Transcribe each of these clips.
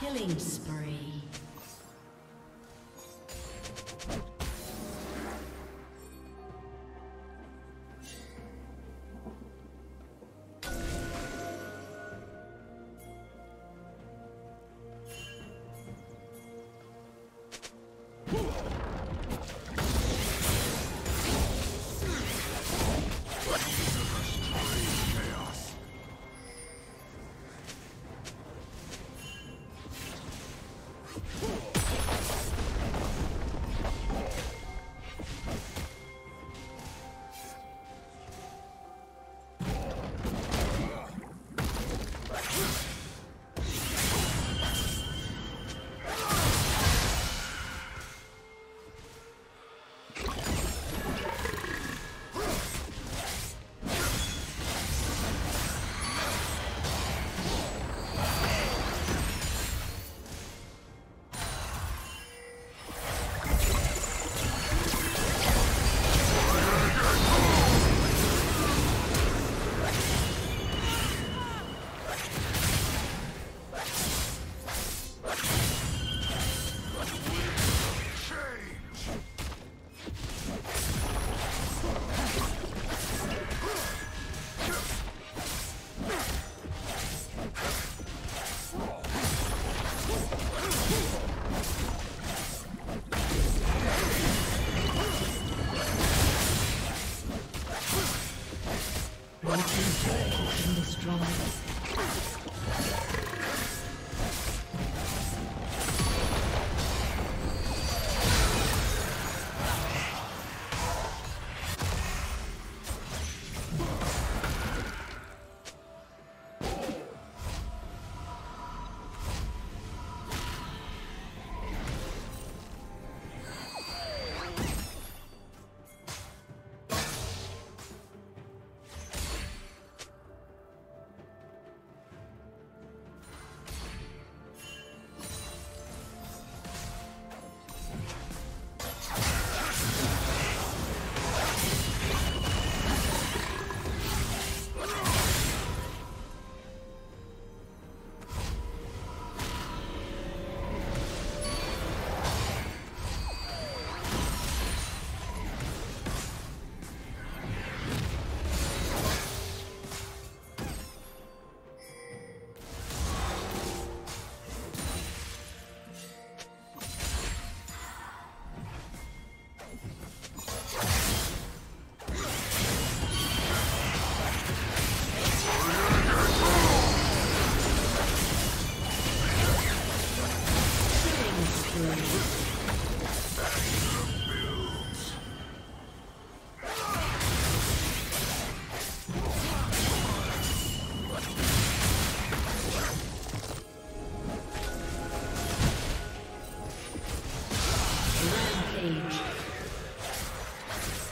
Killing spree.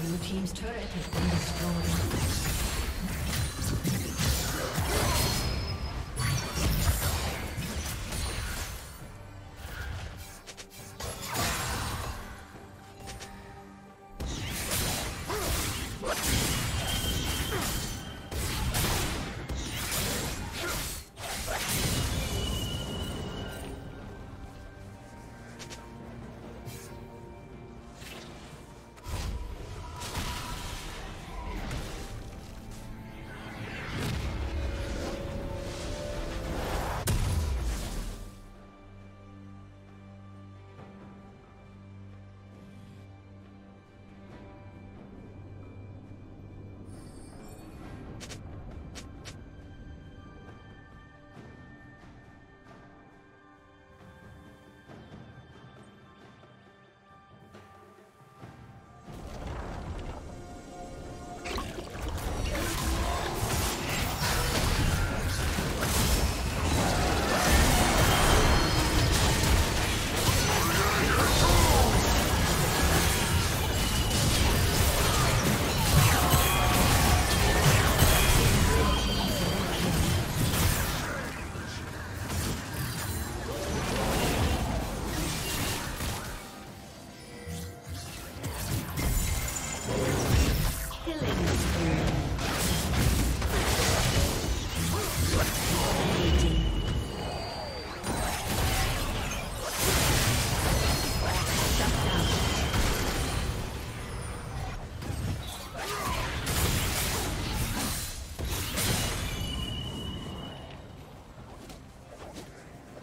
Blue team's turret has been destroyed.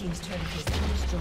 Team's turret has been destroyed.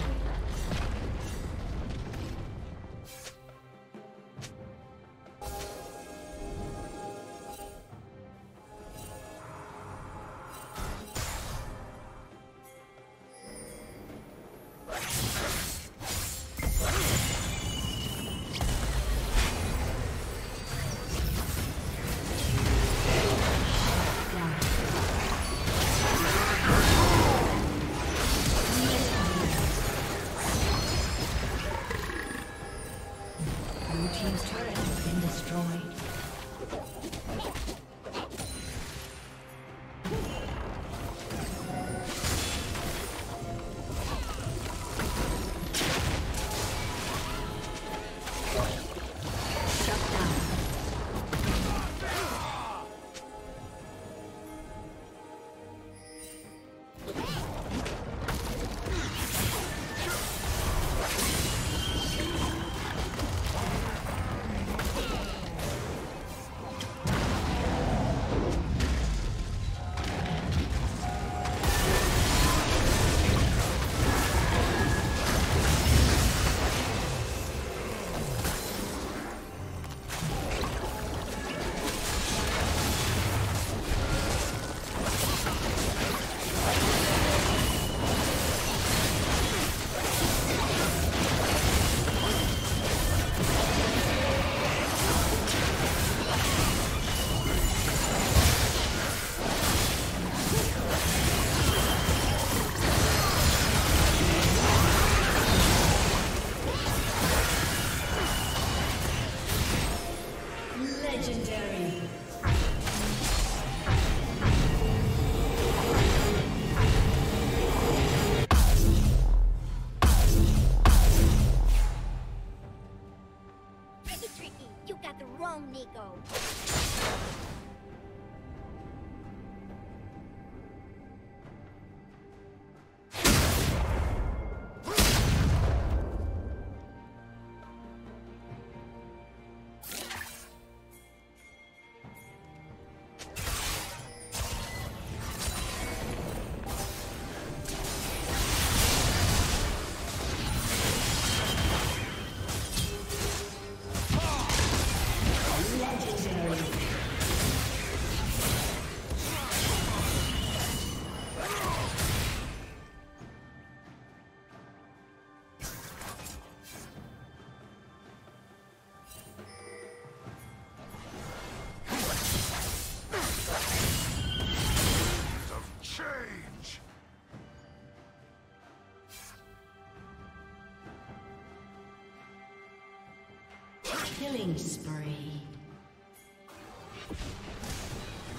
Killing spree.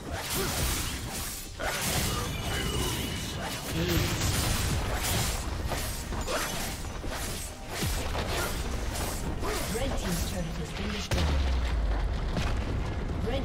Red team's turret has been destroyed. Red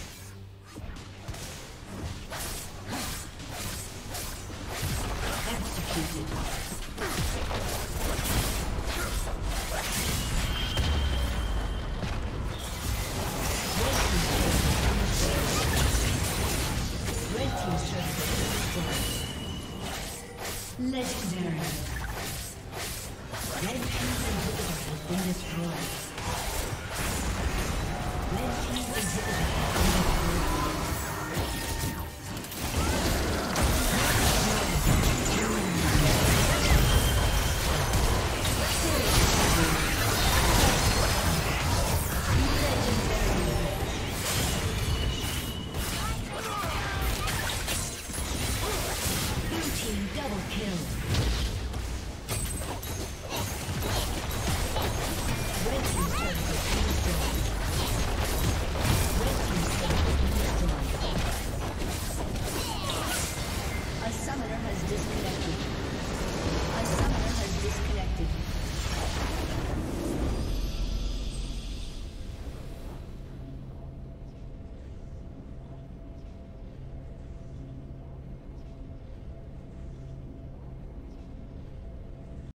Legendary. Red team's inhibitor has been destroyed. Red team's inhibitor.